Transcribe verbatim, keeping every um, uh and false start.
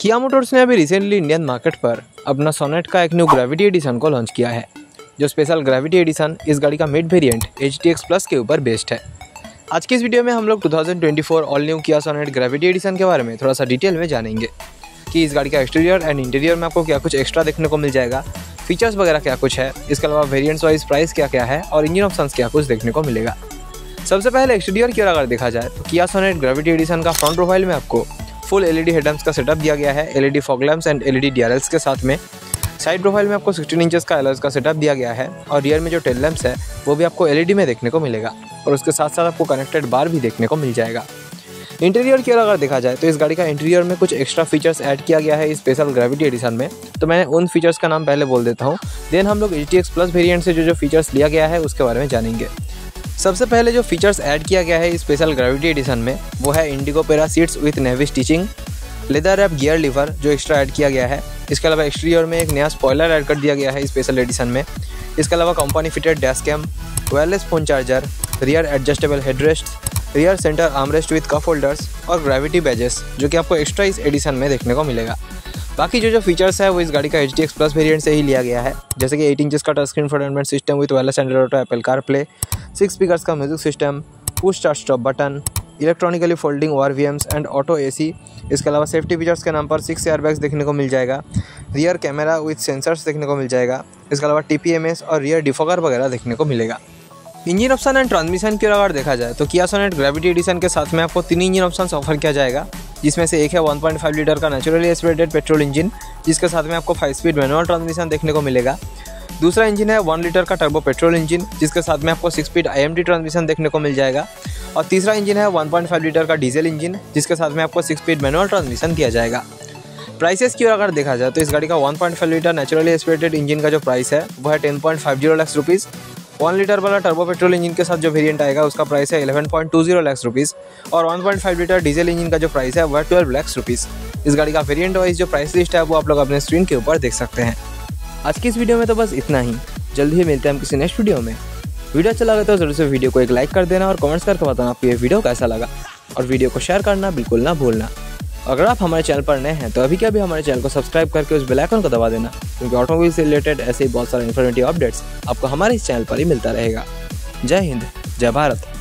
किया मोटर्स ने अभी रिसेंटली इंडियन मार्केट पर अपना सोनेट का एक न्यू ग्रेविटी एडिशन को लॉन्च किया है। जो स्पेशल ग्रेविटी एडिशन इस गाड़ी का mid variant H T X plus के ऊपर बेस्ड है। आज की इस वीडियो में हम लोग दो हज़ार चौबीस all new Kia Sonet gravity edition के बारे में थोड़ा सा डिटेल में जानेंगे कि इस गाड़ी का एक्सटीरियर एंड इंटीरियर में आपको क्या कुछ एक्स्ट्रा देखने को मिल जाएगा, फीचर्स वगैरह क्या कुछ है, इसके अलावा वेरिएंट्स वाइज प्राइस क्या क्या है और इंजन ऑप्शंस क्या कुछ देखने को मिलेगा। सबसे पहले एक्सटीरियर की ओर अगर देखा जाए तो किया सोनेट ग्रेविटी एडिशन का फ्रंट प्रोफाइल में आपको फुल एलईडी हेडलैम्प्स का सेटअप दिया गया है, LED fog lamps and LED DRLs के साथ में। साइड प्रोफाइल में आपको सोलह इंचेस का अलॉयज का सेटअप दिया गया है और रियर में जो टेल लैम्प्स है वो भी आपको एलईडी में देखने को मिलेगा और उसके साथ साथ आपको कनेक्टेड बार भी देखने को मिल जाएगा। इंटीरियर की ओर अगर देखा जाए तो इस गाड़ी का इंटीरियर में कुछ एक्स्ट्रा फीचर्स ऐड किया गया है इस स्पेशल ग्रेविटी एडिशन में, तो मैं उन फीचर्स का नाम पहले बोल देता हूँ, देन हम लोग H T X plus variant से जो जो फीचर्स लिया गया है उसके बारे में जानेंगे। सबसे पहले जो फीचर्स ऐड किया गया है इस स्पेशल ग्रेविटी एडिशन में वो है इंडिगोपेरा seats with navy stitching, leather wrap gear lever जो एक्स्ट्रा ऐड किया गया है। इसके अलावा एक्सटीरियर में एक नया स्पॉयलर ऐड कर दिया गया है स्पेशल एडिशन में। इसके अलावा company fitted dash cam, wireless phone charger, rear adjustable headrest, rear centre armrest with cup holders और ग्रेविटी बैजेस जो कि आपको एक्स्ट्रा इस एडिशन में देखने को मिलेगा। बाकी जो जो फीचर्स है वो इस गाड़ी का H T X plus variant से ही लिया गया है, जैसे कि एट इंचेस का touch screen infotainment system with wireless Android Apple car play, six speakers का music system, push start stop button, electronically folding ORVMs and auto AC. इसके अलावा सेफ्टी फीचर्स के नाम पर सिक्स एयरबैग्स देखने को मिल जाएगा, रियर कैमरा विथ सेंसर्स देखने को मिल जाएगा। इसके अलावा टी पी एम एस और रियर डिफॉगर वगैरह देखने को मिलेगा। इंजन ऑप्शन एंड ट्रांसमिशन की अगर देखा जाए तो किया सोनेट ग्रेविटी एडिशन के साथ में आपको तीन इंजन ऑप्शन ऑफर किया जाएगा, जिसमें से एक है वन पॉइंट फाइव लीटर का नेचुरली एस्पिरेटेड पेट्रोल इंजन जिसके साथ में आपको फाइव स्पीड मैनुअल ट्रांसमिशन देखने को मिलेगा। दूसरा इंजन है वन लीटर का टर्बो पेट्रोल इंजन जिसके साथ में आपको six speed I M D transmission देखने को मिल जाएगा और तीसरा इंजन है वन पॉइंट फाइव लीटर का डीजल इंजन जिसके साथ में आपको सिक्स स्पीड मैनुअल ट्रांसमिशन किया जाएगा। प्राइसेस की ओर अगर देखा जाए तो इस गाड़ी का one point five litre naturally aspirated engine का जो प्राइस है वह है ten point five zero lakh rupees. One litre वाला टर्बो पेट्रोल इंजन के साथ जो वेरिएंट आएगा उसका प्राइस है eleven point two zero lakh rupees और one point five litre diesel engine का जो प्राइस है वह ट्वेल्व लाख रुपीज़। इस गाड़ी का वेरिएंट वाइज जो प्राइस लिस्ट है वो आप लोग अपने स्क्रीन के ऊपर देख सकते हैं। आज की इस वीडियो में तो बस इतना ही, जल्दी ही मिलते हैं हम किसी नेक्स्ट वीडियो में। वीडियो अच्छा लगा तो जरूर से वीडियो को एक लाइक कर देना और कमेंट्स करके बताना आपको ये वीडियो कैसा लगा और वीडियो को शेयर करना बिल्कुल ना भूलना। अगर आप हमारे चैनल पर नए हैं तो अभी के अभी हमारे चैनल को सब्सक्राइब करके उस बेल आइकन को दबा देना, क्योंकि ऑटोमोबाइल से रिलेटेड ऐसे ही बहुत सारे इन्फॉर्मेटिव अपडेट्स आपको हमारे इस चैनल पर ही मिलता रहेगा। जय हिंद, जय भारत।